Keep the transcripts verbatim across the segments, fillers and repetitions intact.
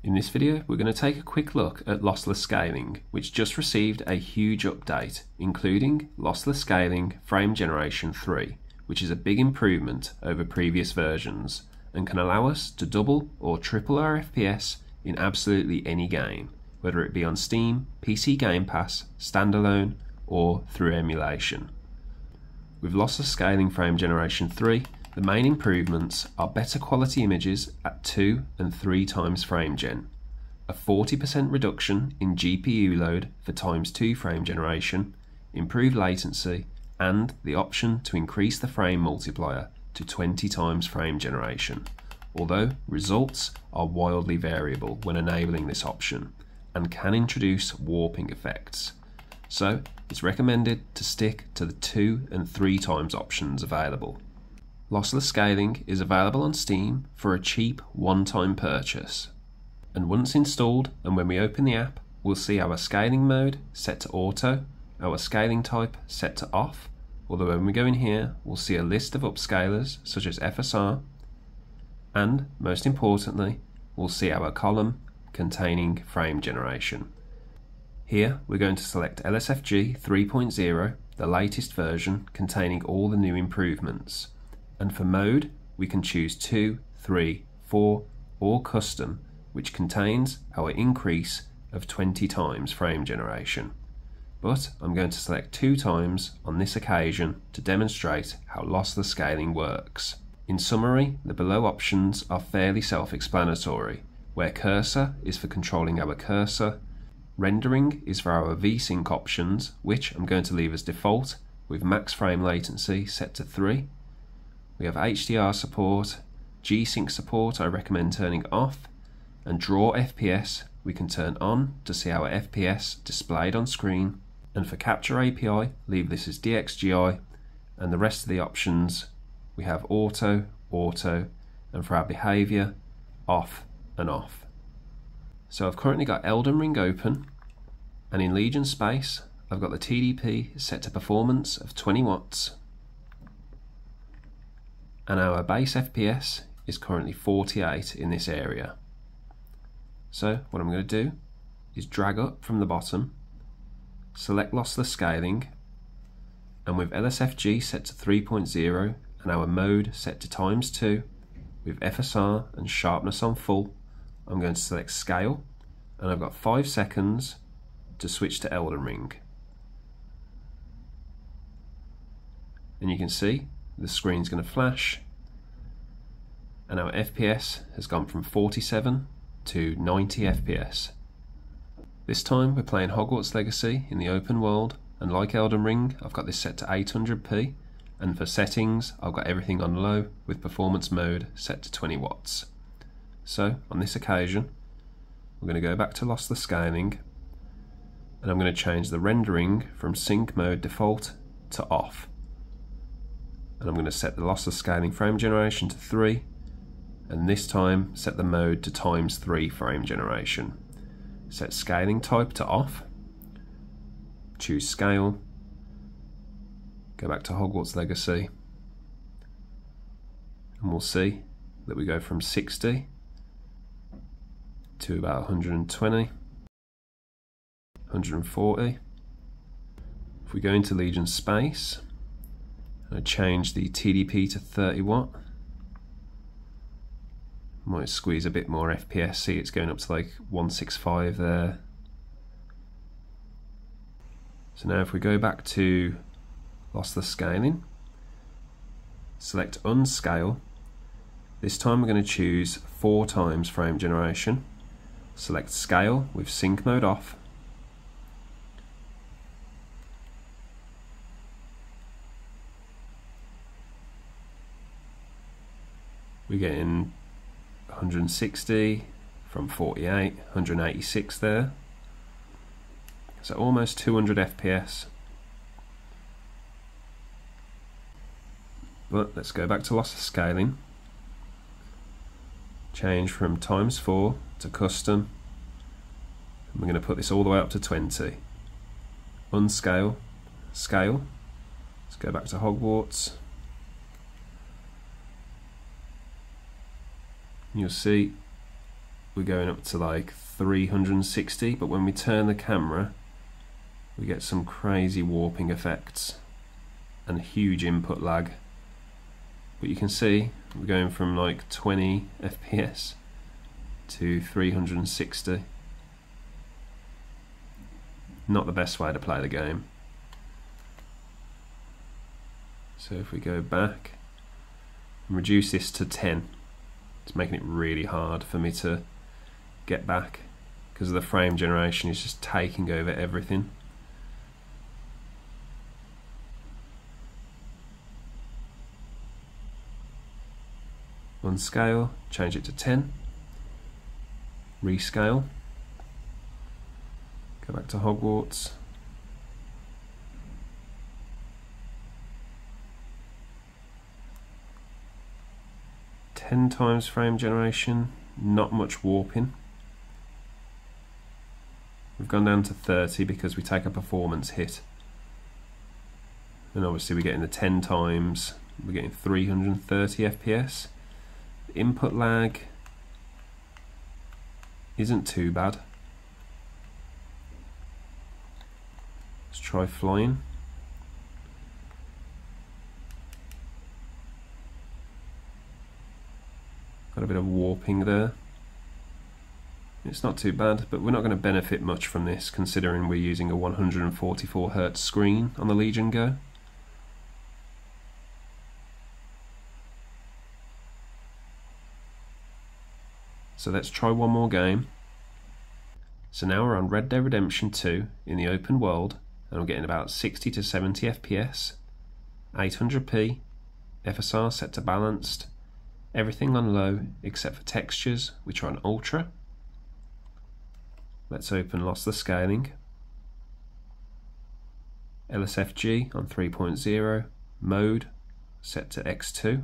In this video, we're going to take a quick look at lossless scaling, which just received a huge update, including Lossless Scaling Frame Generation three, which is a big improvement over previous versions and can allow us to double or triple our F P S in absolutely any game, whether it be on Steam, P C Game Pass, standalone, or through emulation. With Lossless Scaling Frame Generation three, the main improvements are better quality images at two and three times frame gen, a forty percent reduction in G P U load for times two frame generation, improved latency, and the option to increase the frame multiplier to twenty times frame generation, although results are wildly variable when enabling this option and can introduce warping effects. So it's recommended to stick to the two and three times options available. Lossless scaling is available on Steam for a cheap one-time purchase, and once installed and when we open the app, we'll see our scaling mode set to auto, our scaling type set to off, although when we go in here we'll see a list of upscalers such as F S R, and most importantly we'll see our column containing frame generation. Here we're going to select L S F G three point oh, the latest version containing all the new improvements. And for mode, we can choose two, three, four, or custom, which contains our increase of twenty times frame generation. But I'm going to select two times on this occasion to demonstrate how lossless scaling works. In summary, the below options are fairly self-explanatory, where cursor is for controlling our cursor, rendering is for our VSync options, which I'm going to leave as default with max frame latency set to three. We have H D R support, G sync support I recommend turning off, and Draw F P S we can turn on to see our F P S displayed on screen, and for Capture A P I leave this as D X G I, and the rest of the options we have Auto, Auto, and for our behaviour, Off and Off. So I've currently got Elden Ring open, and in Legion Space I've got the T D P set to performance of twenty watts. And our base F P S is currently forty-eight in this area. So what I'm going to do is drag up from the bottom, select lossless scaling, and with L S F G set to three point oh and our mode set to times two, with F S R and sharpness on full, I'm going to select scale, and I've got five seconds to switch to Elden Ring. And you can see the screen's going to flash, and our F P S has gone from forty-seven to ninety F P S. This time we're playing Hogwarts Legacy in the open world, and like Elden Ring I've got this set to eight hundred p, and for settings I've got everything on low with performance mode set to twenty watts. So on this occasion we're going to go back to lossless scaling, and I'm going to change the rendering from sync mode default to off. And I'm going to set the lossless scaling frame generation to three, and this time set the mode to times three frame generation. Set scaling type to off, choose scale, go back to Hogwarts Legacy, and we'll see that we go from sixty to about one hundred twenty, one hundred forty. If we go into Legion Space, I change the T D P to thirty watt. Might squeeze a bit more F P S, see it's going up to like one sixty-five there. So now if we go back to lossless scaling, select unscale. This time we're going to choose four times frame generation. Select scale with sync mode off. We're getting one sixty from forty-eight, one eighty-six there. So almost two hundred F P S. But let's go back to lossless scaling. Change from times four to custom. And we're going to put this all the way up to twenty. Unscale, scale. Let's go back to Hogwarts. You'll see we're going up to like three hundred sixty, but when we turn the camera we get some crazy warping effects and huge input lag. But you can see we're going from like twenty F P S to three hundred sixty. Not the best way to play the game. So if we go back and reduce this to ten, it's making it really hard for me to get back because the frame generation is just taking over everything. Unscale, change it to ten, rescale, go back to Hogwarts, ten times frame generation, not much warping. We've gone down to thirty because we take a performance hit, and obviously we're getting the ten times, we're getting three hundred thirty F P S. Input lag isn't too bad. Let's try flying. Got a bit of warping there. It's not too bad, but we're not going to benefit much from this considering we're using a one hundred forty-four hertz screen on the Legion Go. So let's try one more game. So now we're on Red Dead Redemption two in the open world, and I'm getting about sixty to seventy F P S, eight hundred p, F S R set to balanced, everything on low except for textures, which are on ultra. Let's open Lossless Scaling, L S F G on three point oh, mode set to X two,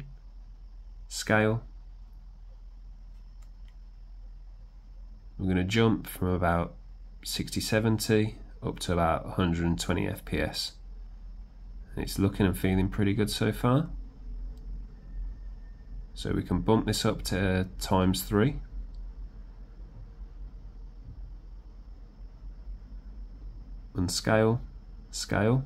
scale. We're going to jump from about sixty seventy up to about one hundred twenty F P S. And it's looking and feeling pretty good so far. So we can bump this up to times three. Unscale, scale.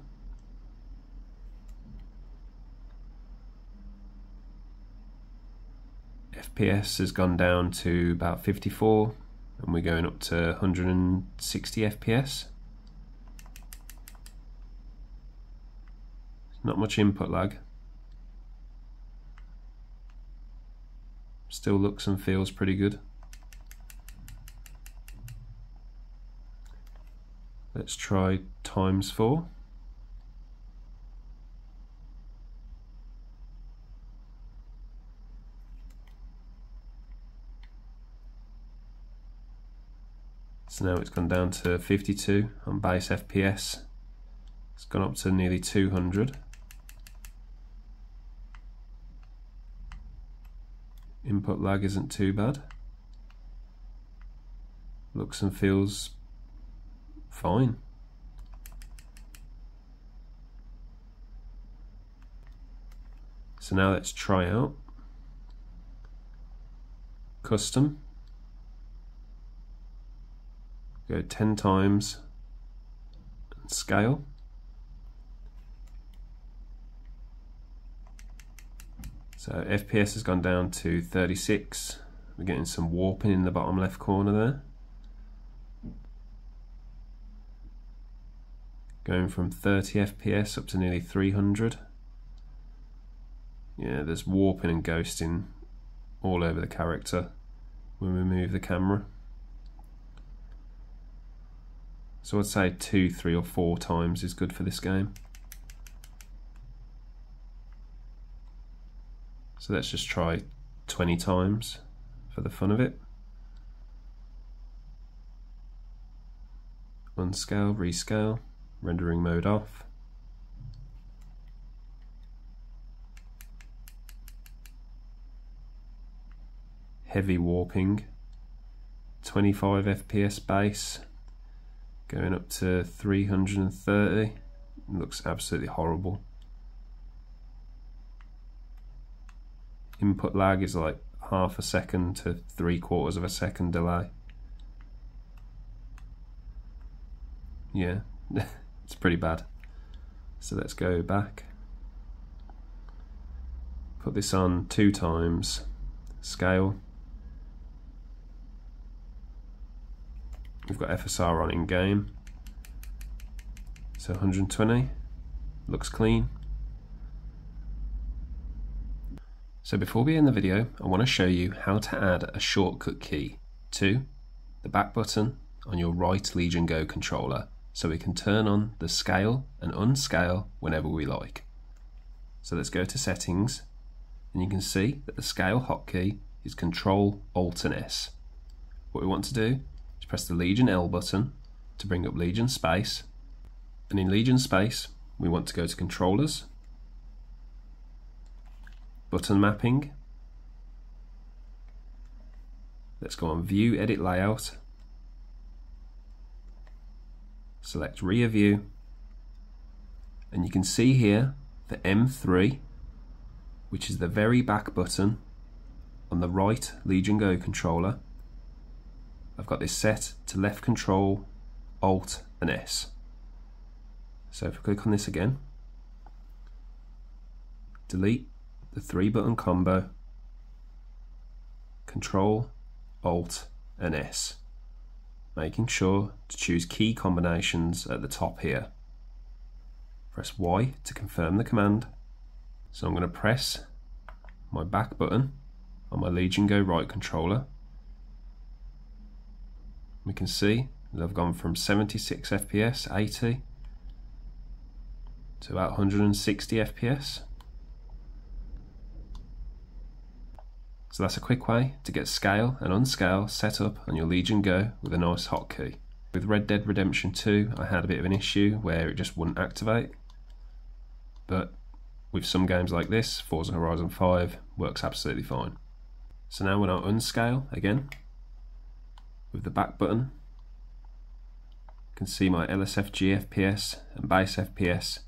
F P S has gone down to about fifty-four. And we're going up to one hundred sixty F P S. Not much input lag. Still looks and feels pretty good. Let's try times four. So now it's gone down to fifty-two on base F P S. It's gone up to nearly two hundred. Input lag isn't too bad. Looks and feels fine. So now let's try out custom. Go ten times and scale. So F P S has gone down to thirty-six. We're getting some warping in the bottom left corner there. Going from thirty F P S up to nearly three hundred. Yeah, there's warping and ghosting all over the character when we move the camera. So I'd say two, three or four times is good for this game. So let's just try twenty times for the fun of it. Unscale, rescale, rendering mode off. Heavy warping, twenty-five F P S base. Going up to three hundred thirty, looks absolutely horrible. Input lag is like half a second to three quarters of a second delay. Yeah, it's pretty bad. So let's go back. Put this on two times scale. We've got F S R on in game. So one hundred twenty, looks clean. So before we end the video, I want to show you how to add a shortcut key to the back button on your right Legion Go controller, so we can turn on the scale and unscale whenever we like. So let's go to settings, and you can see that the scale hotkey is Control Alt and S. What we want to do is press the Legion L button to bring up Legion Space, and in Legion Space we want to go to Controllers, Button Mapping. Let's go on View Edit Layout. Select Rear View, and you can see here the M three, which is the very back button on the right Legion Go controller. I've got this set to left Control, Alt and S. So if we click on this again, delete the three button combo, Control, Alt and S, making sure to choose key combinations at the top here. Press Y to confirm the command. So I'm going to press my back button on my Legion Go right controller. We can see that I've gone from seventy-six F P S, eighty, to about one hundred sixty F P S. So that's a quick way to get scale and unscale set up on your Legion Go with a nice hotkey. With Red Dead Redemption two, I had a bit of an issue where it just wouldn't activate, but with some games like this, Forza Horizon five, works absolutely fine. So now when I unscale again with the back button, you can see my L S F G F P S and base F P S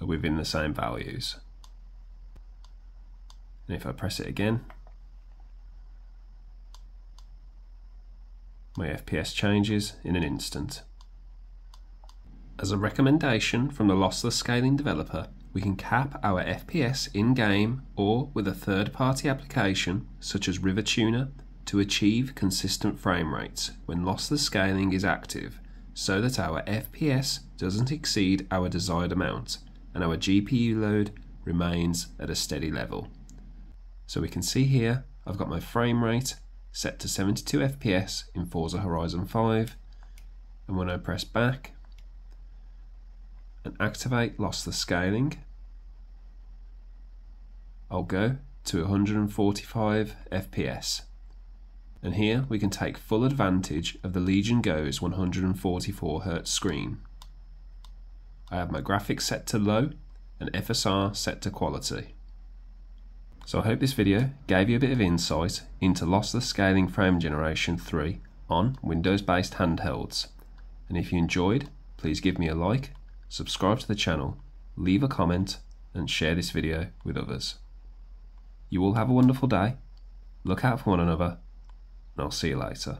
are within the same values. And if I press it again, my F P S changes in an instant. As a recommendation from the Lossless Scaling developer, we can cap our F P S in-game or with a third-party application such as RivaTuner to achieve consistent frame rates when lossless scaling is active, so that our F P S doesn't exceed our desired amount and our G P U load remains at a steady level. So we can see here I've got my frame rate set to seventy-two F P S in Forza Horizon five, and when I press back and activate lossless scaling, I'll go to one hundred forty-five F P S, and here we can take full advantage of the Legion Go's one hundred forty-four hertz screen. I have my graphics set to low and F S R set to quality. So I hope this video gave you a bit of insight into Lossless Scaling Frame Generation three on Windows-based handhelds. And if you enjoyed, please give me a like, subscribe to the channel, leave a comment, and share this video with others. You all have a wonderful day, look out for one another, and I'll see you later.